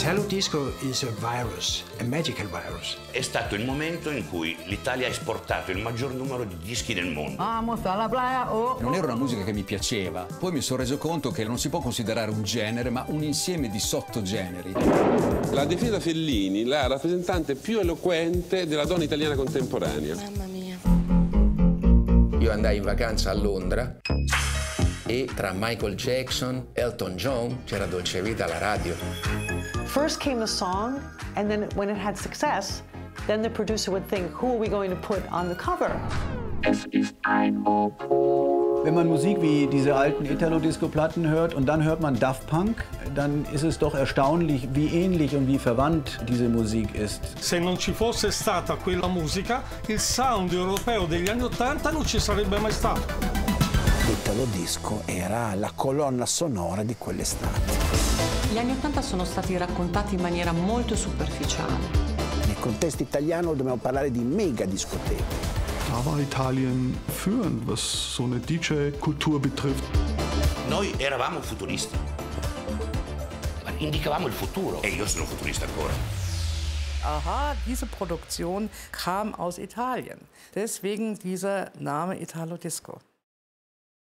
Italo Disco is a virus, a magical virus. È stato il momento in cui l'Italia ha esportato il maggior numero di dischi del mondo. Non era una musica che mi piaceva. Poi mi sono reso conto che non si può considerare un genere, ma un insieme di sottogeneri. La definita Fellini la rappresentante più eloquente della donna italiana contemporanea. Mamma mia. Io andai in vacanza a Londra e tra Michael Jackson, Elton John, c'era Dolce Vita alla radio. First came the song, and then when it had success, then the producer would think, who are we going to put on the cover? Es ist ein Oboe. Wenn man Musik wie diese alten Italo-Disco-Platten hört und dann hört man Daft Punk, dann ist es doch erstaunlich, wie ähnlich und wie verwandt diese Musik ist. Se non ci fosse stata quella musica, il sound europeo degli anni '80 non ci sarebbe mai stato. Italo Disco era la colonna sonora di quell'estate. Gli anni '80 sono stati raccontati in maniera molto superficiale. Nel contesto italiano dobbiamo parlare di mega discoteche. Da war Italien führend, was so eine DJ-Kultur betrifft. Noi eravamo futuristi. Indicavamo il futuro. E io sono futurista ancora. Aha, diese Produktion kam aus Italien. Deswegen dieser Name Italo Disco.